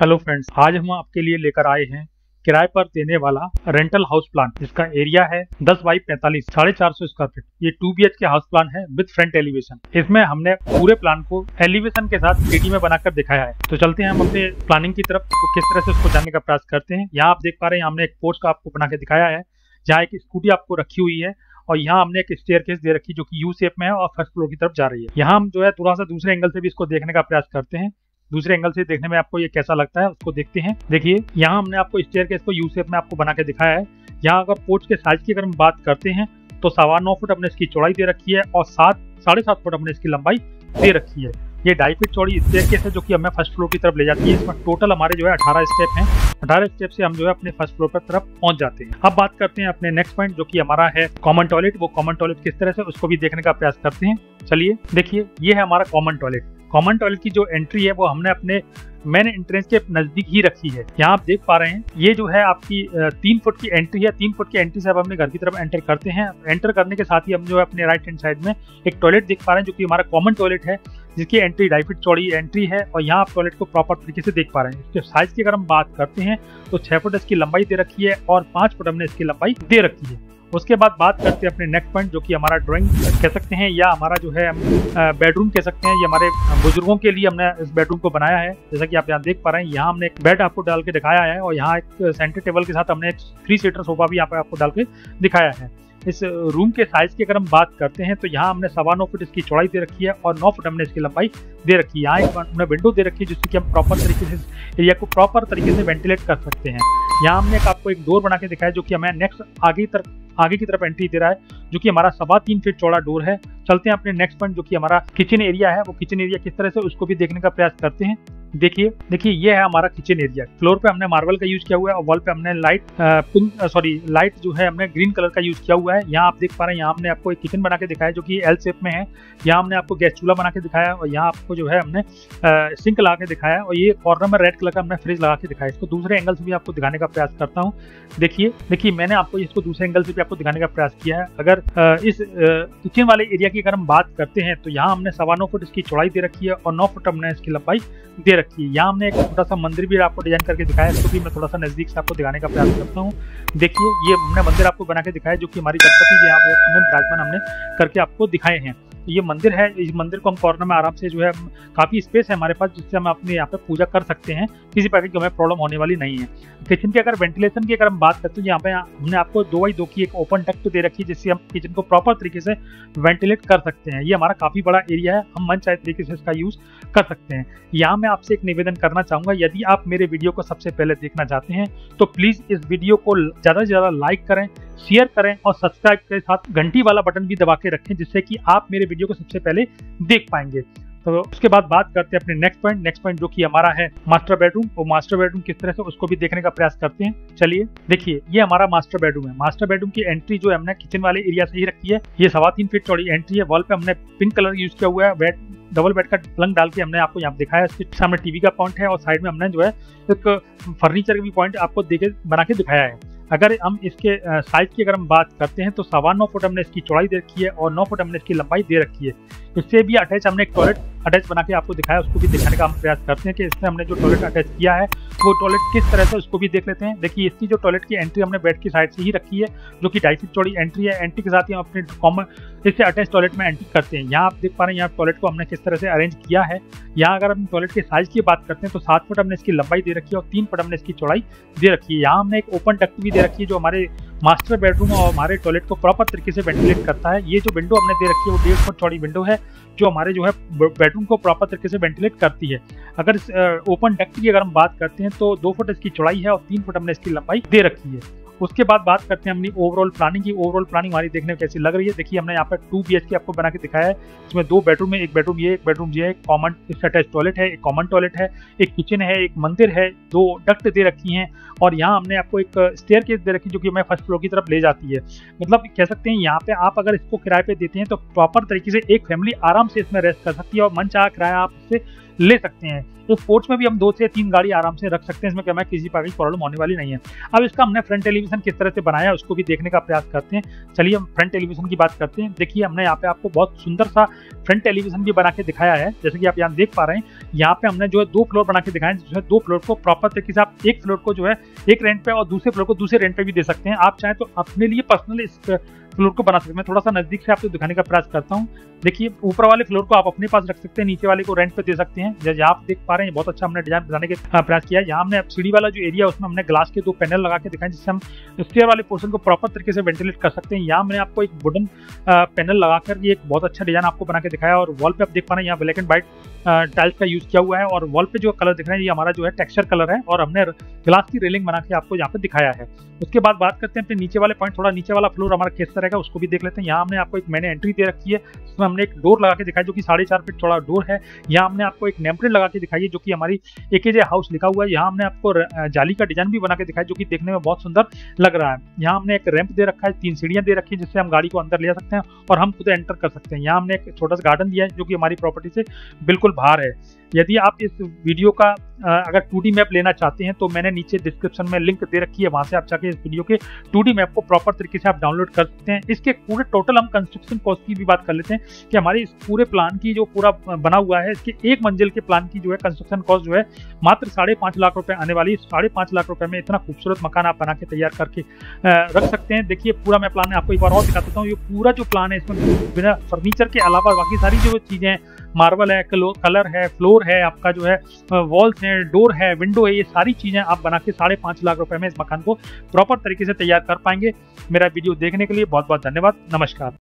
Hello friends, आज हम आपके लिए लेकर आए हैं किराए पर देने वाला रेंटल हाउस प्लान जिसका एरिया है 10 बाई 45 450 स्क्वायर फीट। ये 2BHK हाउस प्लान है विद फ्रंट एलिवेशन। इसमें हमने पूरे प्लान को एलिवेशन के साथ 3D में बनाकर दिखाया है। तो चलते हैं हम अपने प्लानिंग की तरफ, तो किस तरह से उसको जानने का प्रयास करते हैं। यहाँ आप देख पा रहे हैं हमने एक पोर्च का आपको बना के दिखाया है, जहाँ एक स्कूटी आपको रखी हुई है और यहाँ हमने एक स्टेयरकेस दे रखी जो कि यू शेप में है और फर्स्ट फ्लोर की तरफ जा रही है। यहाँ हम जो है थोड़ा सा दूसरे एंगल से भी इसको देखने का प्रयास करते हैं, दूसरे एंगल से देखने में आपको ये कैसा लगता है उसको देखते हैं। देखिए यहाँ हमने आपको स्टेयरकेस को यू शेप में आपको बना के दिखाया है। यहाँ अगर पोर्च के साइज की अगर हम बात करते हैं तो 9.25 फुट हमने इसकी चौड़ाई दे रखी है और 7.5 फुट हमने इसकी लंबाई दे रखी है। ये 2.5 फीट चौड़ी स्टेयरकेस है जो कि हमें फर्स्ट फ्लोर की तरफ ले जाती है। इसमें टोटल हमारे जो है 18 स्टेप हैं। 18 स्टेप से हम जो है अपने फर्स्ट फ्लोर पर तरफ पहुंच जाते हैं। अब बात करते हैं अपने नेक्स्ट पॉइंट जो कि हमारा है कॉमन टॉयलेट। वो कॉमन टॉयलेट किस तरह से उसको भी देखने का प्रयास करते हैं। चलिए देखिए, ये है हमारा कॉमन टॉयलेट। कॉमन टॉयलेट की जो एंट्री है वो हमने अपने मेन एंट्रेंस के नजदीक ही रखी है। यहाँ आप देख पा रहे हैं ये जो है आपकी 3 फुट की एंट्री है। 3 फुट की एंट्री से अब हमने घर की तरफ एंटर करते हैं। एंटर करने के साथ ही हम जो है अपने राइट हैंड साइड में एक टॉयलेट देख पा रहे हैं जो कि हमारा कॉमन टॉयलेट है, जिसकी एंट्री 2.5 फीट चौड़ी एंट्री है और यहाँ आप टॉयलेट को प्रॉपर तरीके से देख पा रहे हैं। इसके साइज की अगर हम बात करते हैं तो 6 फुट इसकी लंबाई दे रखी है और 5 फुट हमने इसकी लंबाई दे रखी है। उसके बाद बात करते हैं अपने नेक्स्ट पॉइंट जो कि हमारा ड्राइंग कह सकते हैं या हमारा जो है हम बेडरूम कह सकते हैं। ये हमारे बुजुर्गों के लिए हमने इस बेडरूम को बनाया है, जैसा कि आप यहाँ देख पा रहे हैं। यहाँ हमने एक बेड आपको डाल के दिखाया है और यहाँ एक सेंटर टेबल के साथ हमने एक 3 सीटर सोफा भी यहाँ पर आपको डाल के दिखाया है। इस रूम के साइज की अगर हम बात करते हैं तो यहाँ हमने 9.25 फुट इसकी चौड़ाई दे रखी है और 9 फुट हमने इसकी लंबाई दे रखी है। यहाँ एक हमने विंडो दे रखी है जिससे कि हम प्रॉपर तरीके से एरिया को प्रॉपर तरीके से वेंटिलेट कर सकते हैं। यहाँ हमने आपको एक डोर बना के दिखाया जो कि हमें नेक्स्ट आगे की तरफ एंट्री दे रहा है, जो कि हमारा 3.25 फीट चौड़ा डोर है। चलते हैं अपने नेक्स्ट पॉइंट जो कि हमारा किचन एरिया है। वो किचन एरिया किस तरह से उसको भी देखने का प्रयास करते हैं। देखिए ये है हमारा किचन एरिया। फ्लोर पे हमने मार्बल का यूज किया हुआ है और वॉल पे हमने लाइट जो है हमने ग्रीन कलर का यूज किया हुआ है। यहाँ आप देख पा रहे हैं यहाँ हमने आपको एक किचन बना के दिखाया जो कि एल शेप में है। यहाँ हमने आपको गैस चूल्हा बना के दिखाया और यहाँ आपको जो है हमने सिंक लगा के दिखाया और ये कॉर्नर में रेड कलर का हमने फ्रिज लगा के दिखाया। इसको दूसरे एंगल से भी आपको दिखाने का प्रयास करता हूँ। देखिए मैंने आपको इसको दूसरे एंगल से भी आपको दिखाने का प्रयास किया है। अगर इस किचन वाले एरिया की अगर हम बात करते हैं तो यहाँ हमने 9.25 फुट इसकी चौड़ाई दे रखी है और 9 फुट हमने इसकी लंबाई दे रखी है। यहाँ हमने एक छोटा सा मंदिर भी आपको डिजाइन करके दिखाया, इसको भी मैं थोड़ा सा नजदीक से आपको दिखाने का प्रयास करता हूँ। देखिए ये हमने मंदिर आपको बना के दिखाया जो कि हमारी गणपति यहाँ पे विराजमान हमने करके आपको दिखाए हैं। ये मंदिर है, इस मंदिर को हम कॉर्नर में आराम से जो है काफ़ी स्पेस है हमारे पास जिससे हम अपने यहाँ पे पूजा कर सकते हैं। किसी प्रकार की हमें प्रॉब्लम होने वाली नहीं है। किचन के अगर वेंटिलेशन की अगर हम बात करते हैं, यहाँ पे हमने आपको 2x2 की एक ओपन डक्ट दे रखी है जिससे हम किचन को प्रॉपर तरीके से वेंटिलेट कर सकते हैं। ये हमारा काफ़ी बड़ा एरिया है, हम मन चाहे तरीके से इसका यूज़ कर सकते हैं। यहाँ मैं आपसे एक निवेदन करना चाहूँगा, यदि आप मेरे वीडियो को सबसे पहले देखना चाहते हैं तो प्लीज़ इस वीडियो को ज़्यादा से ज़्यादा लाइक करें, शेयर करें और सब्सक्राइब के साथ घंटी वाला बटन भी दबा के रखें जिससे कि आप मेरे वीडियो को सबसे पहले देख पाएंगे। तो उसके बाद बात करते हैं अपने नेक्स्ट पॉइंट जो कि हमारा है मास्टर बेडरूम। और मास्टर बेडरूम किस तरह से उसको भी देखने का प्रयास करते हैं। चलिए देखिए ये हमारा मास्टर बेडरूम है। मास्टर बेडरूम की एंट्री जो हमने किचन वाले एरिया से ही रखी है। ये 3.25 फीट चौड़ी एंट्री है। वॉल पे हमने पिंक कलर यूज किया हुआ है। डबल बेड का पलंग डाल के हमने आपको यहाँ पे दिखाया है। इसके सामने टीवी का पॉइंट है और साइड में हमने जो है एक फर्नीचर का भी पॉइंट आपको देखे बना के दिखाया है। अगर हम इसके साइज की अगर हम बात करते हैं तो 9.25 फुट हमने इसकी चौड़ाई दे रखी है और 9 फुट हमने इसकी लंबाई दे रखी है। इससे भी अटैच हमने एक टॉयलेट अटैच बना के आपको दिखाया, उसको भी दिखाने का हम प्रयास करते हैं कि इसमें हमने जो टॉयलेट अटैच किया है वो टॉयलेट किस तरह से उसको भी देख लेते हैं। देखिए इसकी जो टॉयलेट की एंट्री हमने बेड की साइड से ही रखी है जो कि 2.5 फीट चौड़ी एंट्री है। एंट्री के साथ ही हम अपने कॉमन इससे अटैच टॉयलेट में एंट्री करते हैं। यहाँ आप देख पा रहे हैं यहाँ टॉयलेट को हमने किस तरह से अरेंज किया है। यहाँ अगर हम टॉयलेट के साइज की बात करते हैं तो 7 फुट हमने इसकी लंबाई दे रखी है और 3 फुट हमने इसकी चौड़ाई दे रखी है। यहाँ हमने एक ओपन डक्ट भी दे रखी है जो हमारे मास्टर बेडरूम और हमारे टॉयलेट को प्रॉपर तरीके से वेंटिलेट करता है। ये जो विंडो हमने दे रखी है वो 1.5 फुट चौड़ी विंडो है जो हमारे जो है बेडरूम को प्रॉपर तरीके से वेंटिलेट करती है। अगर इस ओपन डक्ट की अगर हम बात करते हैं तो 2 फुट इसकी चौड़ाई है और 3 फुट हमने इसकी लंबाई दे रखी है। उसके बाद बात करते हैं हमने ओवरऑल प्लानिंग की। ओवरऑल प्लानिंग हमारी देखने में कैसी लग रही है। देखिए हमने यहाँ पर 2 BHK आपको बना के दिखाया है। इसमें 2 बेडरूम है, एक बेडरूम ये, एक कॉमन इससे अटैच टॉयलेट है, एक कॉमन टॉयलेट है, एक किचन है, एक मंदिर है, 2 डक्ट दे रखी हैं और यहाँ हमने आपको एक स्टेयरकेस दे रखी जो कि हमें फर्स्ट फ्लोर की तरफ ले जाती है। मतलब कह सकते हैं यहाँ पे आप अगर इसको किराए पर देते हैं तो प्रॉपर तरीके से एक फैमिली आराम से इसमें रेस्ट कर सकती है और मन चाहा किराया आप इससे ले सकते हैं। तो स्पोर्ट्स में भी हम 2 से 3 गाड़ी आराम से रख सकते हैं, इसमें क्या है किसी प्रकार की प्रॉब्लम होने वाली नहीं है। अब इसका हमने फ्रंट एलिवेशन किस तरह से बनाया उसको भी देखने का प्रयास करते हैं। चलिए हम फ्रंट एलिवेशन की बात करते हैं। देखिए हमने यहाँ पे आपको बहुत सुंदर सा फ्रंट एलिवेशन भी बना के दिखाया है, जैसे कि आप यहाँ देख पा रहे हैं। यहाँ पे हमने जो है 2 फ्लोर बना के दिखाए हैं, जिसमें 2 फ्लोर को प्रॉपर तरीके से आप एक फ्लोर को जो है एक रेंट पे और दूसरे फ्लोर को दूसरे रेंट पे भी दे सकते हैं। आप चाहें तो अपने लिए पर्सनल इस फ्लोर को बना सकते हैं। मैं थोड़ा सा नजदीक से आपको दिखाने का प्रयास करता हूँ। देखिए ऊपर वाले फ्लोर को आप अपने पास रख सकते हैं, नीचे वाले को रेंट पे दे सकते हैं। जैसे आप देख पा रहे हैं बहुत अच्छा हमने डिजाइन बनाने का प्रयास किया है। यहाँ हमने सीढ़ी वाला जो एरिया उसमें हमने ग्लास के 2 पैनल लगा के दिखाए, जिससे हम स्टेयर वाले पोर्शन को प्रॉपर तरीके से वेंटिलेट कर सकते हैं। यहाँ मैंने आपको एक वुडन पैनल लगाकर ये एक बहुत अच्छा डिजाइन आपको बना के दिखाया। और वॉल पे आप देख पा रहे हैं यहाँ ब्लैक एंड व्हाइट टाइल्स का यूज किया हुआ है, और वॉल पे जो कलर दिख रहा है ये हमारा जो है टेक्सचर कलर है, और हमने ग्लास की रेलिंग बना के आपको यहाँ पे दिखाया है। उसके बाद बात करते हैं अपने नीचे वाले पॉइंट, थोड़ा नीचे वाला फ्लोर हमारा कैसा रहेगा उसको भी देख लेते हैं। यहाँ हमने आपको एक मैंने एंट्री दे रखी है, इसमें हमने एक डोर लगा के दिखाई जो कि 4.5 फीट थोड़ा डोर है। यहाँ हमने आपको एक नेम प्लेट लगा के दिखाई है जो कि हमारी AKJ हाउस लिखा हुआ है। यहाँ हमने आपको जाली का डिजाइन भी बना के दिखाया जो कि देखने में बहुत सुंदर लग रहा है। यहाँ हमने एक रैंप दे रखा है, 3 सीढ़ियाँ दे रखी है जिससे हम गाड़ी को अंदर ले सकते हैं और हम खुद एंटर कर सकते हैं। यहाँ हमने एक छोटा सा गार्डन दिया है जो कि हमारी प्रॉपर्टी से बिल्कुल बाहर है। यदि आप इस वीडियो का अगर 2D मैप लेना चाहते हैं तो मैंने नीचे डिस्क्रिप्शन में लिंक दे रखी है, वहाँ से आप जाके इस वीडियो के 2D मैप को प्रॉपर तरीके से आप डाउनलोड कर सकते हैं। इसके पूरे टोटल हम कंस्ट्रक्शन कॉस्ट की भी बात कर लेते हैं कि हमारी इस पूरे प्लान की जो पूरा बना हुआ है, इसके एक मंजिल के प्लान की जो है कंस्ट्रक्शन कॉस्ट जो है मात्र 5.5 लाख रुपए आने वाली है। 5.5 लाख रुपये में इतना खूबसूरत मकान आप बना के तैयार करके रख सकते हैं। देखिए पूरा मैं प्लान आपको एक बार और दिखा देता हूँ। ये पूरा जो प्लान है इसमें बिना फर्नीचर के अलावा बाकी सारी जो चीज़ें हैं, मार्बल है, कलर है, फ्लोर है, आपका जो है वॉल्स है, डोर है, विंडो है, ये सारी चीज़ें आप बना के 5.5 लाख रुपए में इस मकान को प्रॉपर तरीके से तैयार कर पाएंगे। मेरा वीडियो देखने के लिए बहुत बहुत धन्यवाद। नमस्कार।